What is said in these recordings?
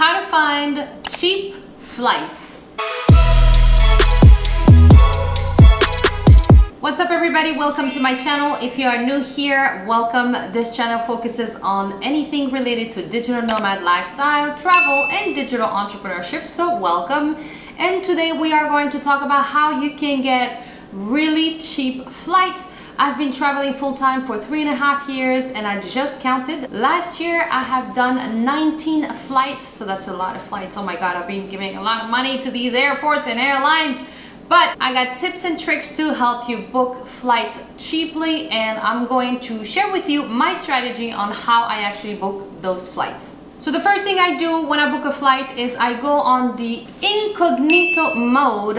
How to find cheap flights. What's up everybody, welcome to my channel. If you are new here, welcome. This channel focuses on anything related to digital nomad lifestyle, travel and digital entrepreneurship, so welcome. And today we are going to talk about how you can get really cheap flights. I've been traveling full-time for 3.5 years and I just counted. Last year I have done 19 flights, so that's a lot of flights. Oh my god, I've been giving a lot of money to these airports and airlines. But I got tips and tricks to help you book flights cheaply, and I'm going to share with you my strategy on how I actually book those flights. So the first thing I do when I book a flight is I go on the incognito mode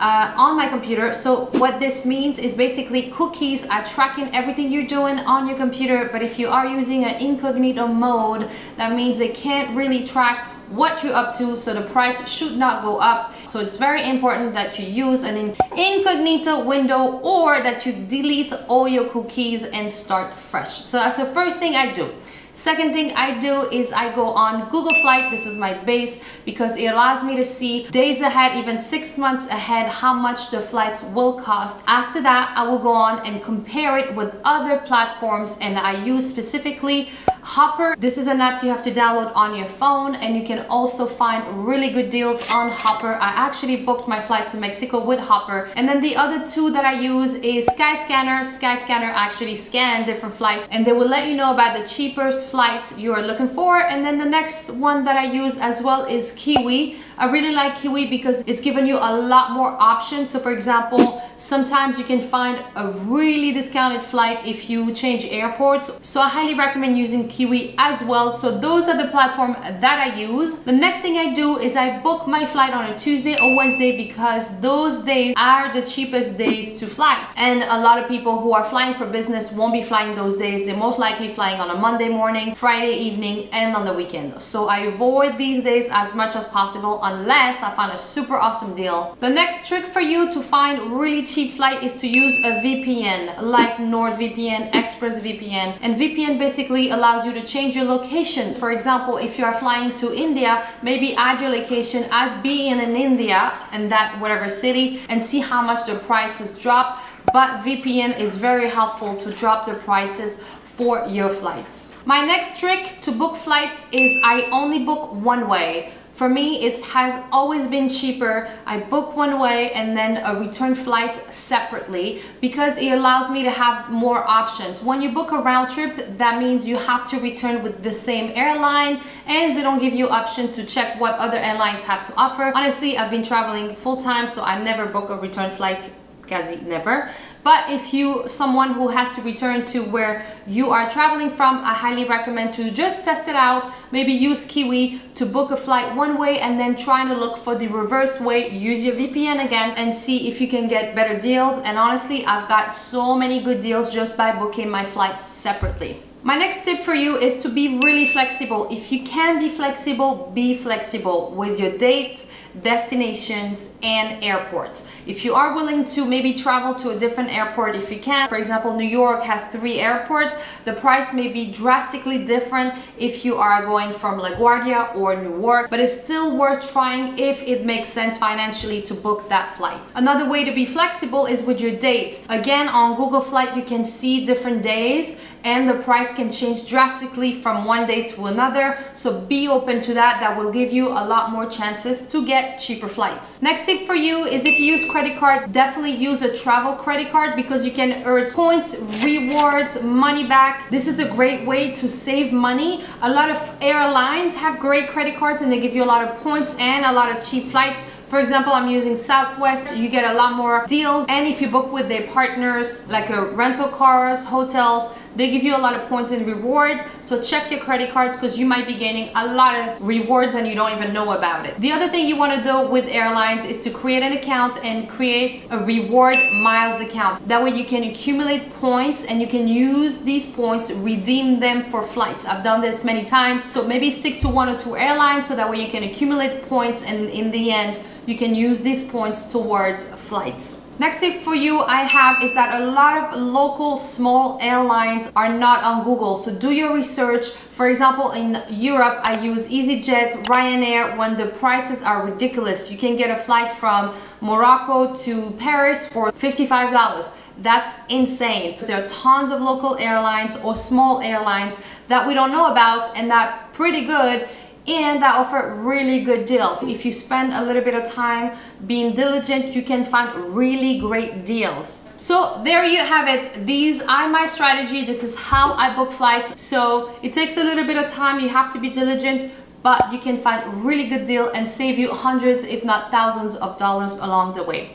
on my computer. So what this means is basically cookies are tracking everything you're doing on your computer, but if you are using an incognito mode, that means they can't really track what you're up to, so the price should not go up. So it's very important that you use an incognito window or that you delete all your cookies and start fresh. So that's the first thing I do. Second thing I do is I go on Google Flight. This is my base because it allows me to see days ahead, even 6 months ahead, how much the flights will cost. After that, I will go on and compare it with other platforms, and I use specifically Hopper. This is an app you have to download on your phone, and you can also find really good deals on Hopper. I actually booked my flight to Mexico with Hopper. And then the other two that I use is Skyscanner. Skyscanner actually scans different flights and they will let you know about the cheapest flight you are looking for. And then the next one that I use as well is Kiwi. I really like Kiwi because it's given you a lot more options. So for example, sometimes you can find a really discounted flight if you change airports. So I highly recommend using Kiwi as well. So those are the platform that I use. The next thing I do is I book my flight on a Tuesday or Wednesday because those days are the cheapest days to fly. And a lot of people who are flying for business won't be flying those days. They're most likely flying on a Monday morning, Friday evening, and on the weekend. So I avoid these days as much as possible unless I found a super awesome deal. The next trick for you to find really cheap flight is to use a VPN like NordVPN, ExpressVPN. And VPN basically allows you to change your location. For example, if you are flying to India, maybe add your location as being in India and that whatever city and see how much the prices drop. But VPN is very helpful to drop the prices for your flights. My next trick to book flights is I only book one way. For me, it has always been cheaper. I book one way and then a return flight separately because it allows me to have more options. When you book a round trip, that means you have to return with the same airline and they don't give you option to check what other airlines have to offer. Honestly, I've been traveling full-time, so I never book a return flight, quasi never. But if you someone who has to return to where you are traveling from, I highly recommend to just test it out. Maybe use Kiwi to book a flight one way and then trying to look for the reverse way. Use your VPN again and see if you can get better deals. And honestly, I've got so many good deals just by booking my flights separately. My next tip for you is to be really flexible. If you can be flexible with your date, destinations and airports. If you are willing to maybe travel to a different airport if you can, for example, New York has 3 airports, the price may be drastically different if you are going from LaGuardia or Newark, but it's still worth trying if it makes sense financially to book that flight. Another way to be flexible is with your date. Again, on Google Flight, you can see different days and the price can change drastically from one day to another, so be open to that. That will give you a lot more chances to get cheaper flights. Next tip for you is if you use credit card, definitely use a travel credit card because you can earn points, rewards, money back. This is a great way to save money. A lot of airlines have great credit cards and they give you a lot of points and a lot of cheap flights. For example, I'm using Southwest, you get a lot more deals, and if you book with their partners like rental cars, hotels, they give you a lot of points in reward. So check your credit cards because you might be gaining a lot of rewards and you don't even know about it. The other thing you want to do with airlines is to create an account and create a reward miles account. That way you can accumulate points and you can use these points, redeem them for flights. I've done this many times, so maybe stick to 1 or 2 airlines so that way you can accumulate points and in the end you can use these points towards flights. Next tip for you I have is that a lot of local small airlines are not on Google, so do your research. For example, in Europe, I use EasyJet, Ryanair when the prices are ridiculous. You can get a flight from Morocco to Paris for $55. That's insane. There are tons of local airlines or small airlines that we don't know about and that are pretty good and that offer really good deals. If you spend a little bit of time being diligent, you can find really great deals. So there you have it. These are my strategy. This is how I book flights. So it takes a little bit of time. You have to be diligent, but you can find really good deal and save you hundreds, if not thousands of dollars along the way.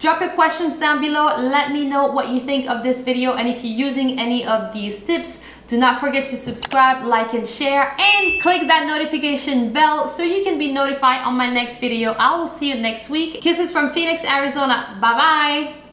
Drop your questions down below. Let me know what you think of this video and if you're using any of these tips. Do not forget to subscribe, like and share, and click that notification bell so you can be notified on my next video. I will see you next week. Kisses from Phoenix, Arizona. Bye bye.